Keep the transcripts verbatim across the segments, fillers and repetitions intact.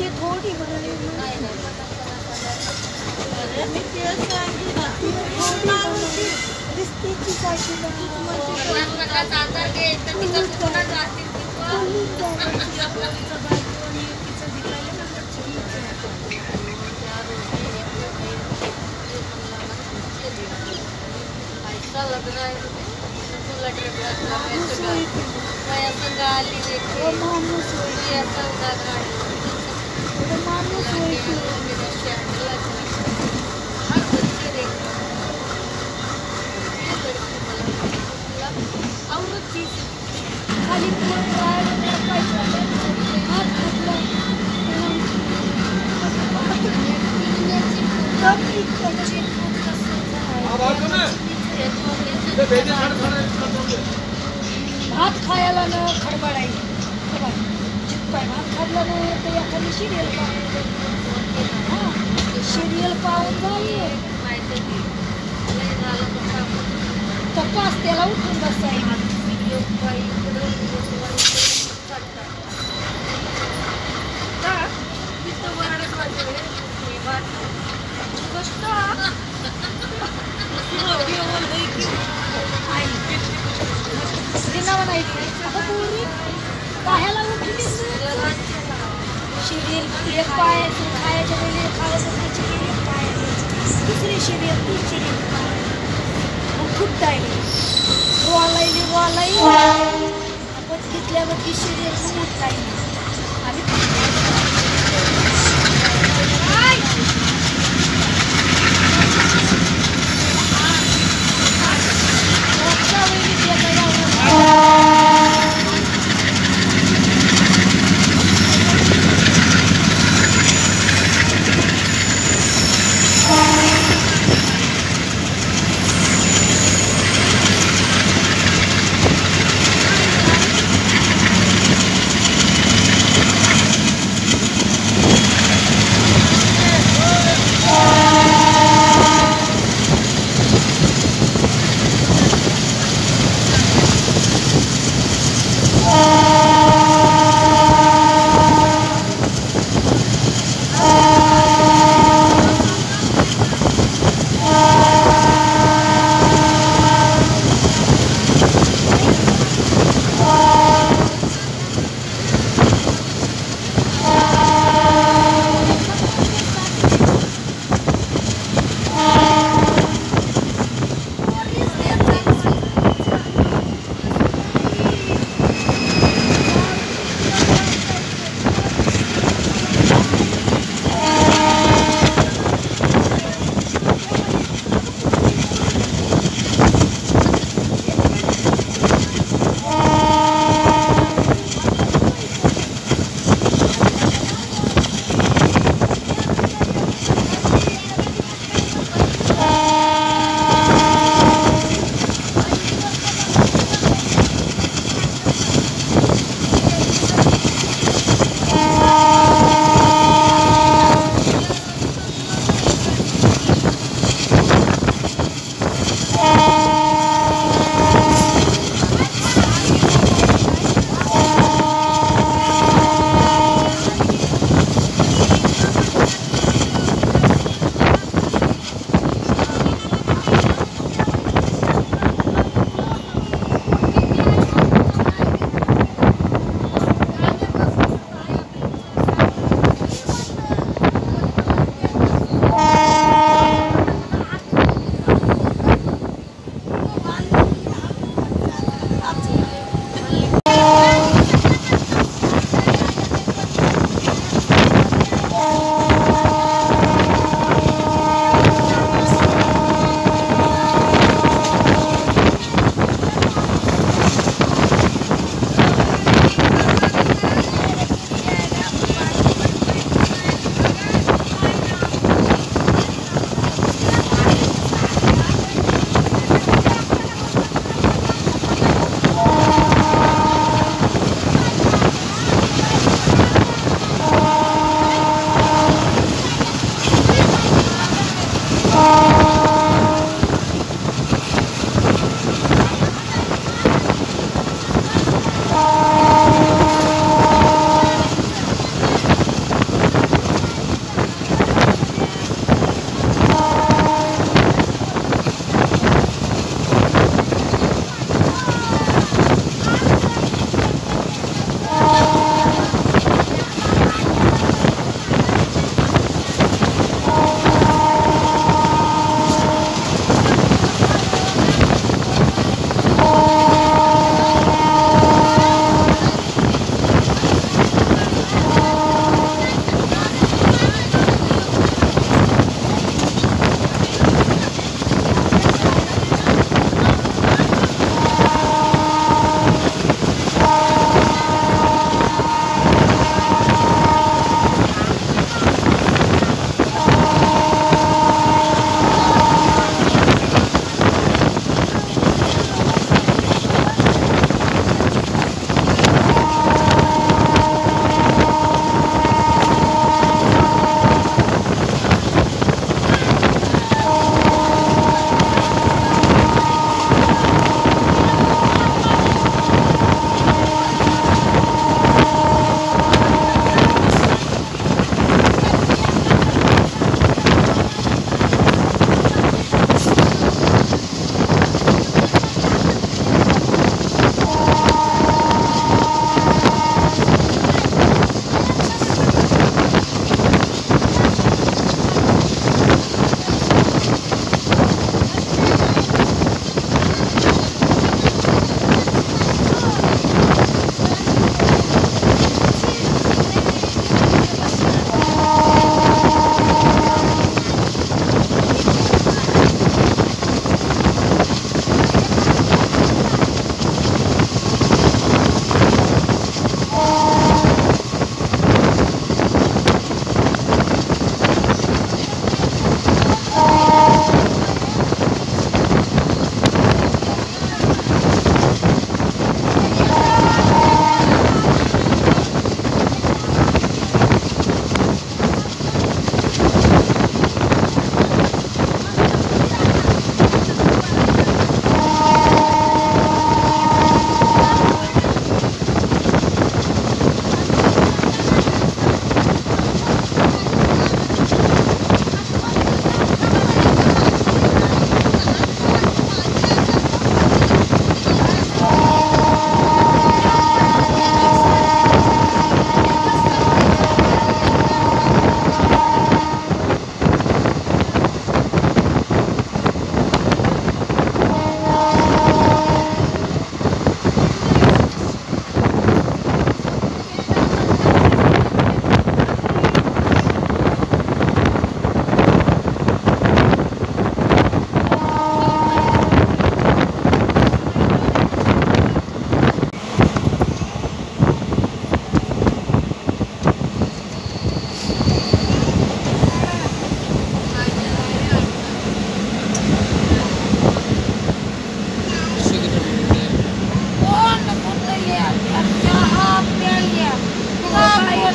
नीचे थोड़ी बनाने लग रहा है लग रहा है मैं अपन गाली देखी और मानो सोई ऐसा उदा गाड़ी तो मानो सोई की मेरा शैंडल हर बच्चे देख ये लड़की मतलब और चीज खाली पूरा वाला पैसा हाथ खतरा सब ठीक चले अब आओ तो बेटे हर भात खाया ना खड़बड़ाई खबर चिपका भात खाला ना तो या खाली सीरियल पाओ सीरियल पाओ भाई तो पास तेला उठूं बस आई वीडियो भाई ता कितना बड़ा करते हैं ये बात दोस्तों वीडियो बोल रही क्यों बनाई अब पूरी काहेला उठली सीरियल एक पाए तो खाए जब ले खाए तो नीचे के पाए दूसरी सीरियल तीसरी वो खूब टाइम वाला ही वाला ही अपन कितने बच्चे सीरियल खूब टाइम अभी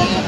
I yeah.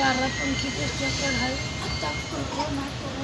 Barra pun kita secara hal atap performa.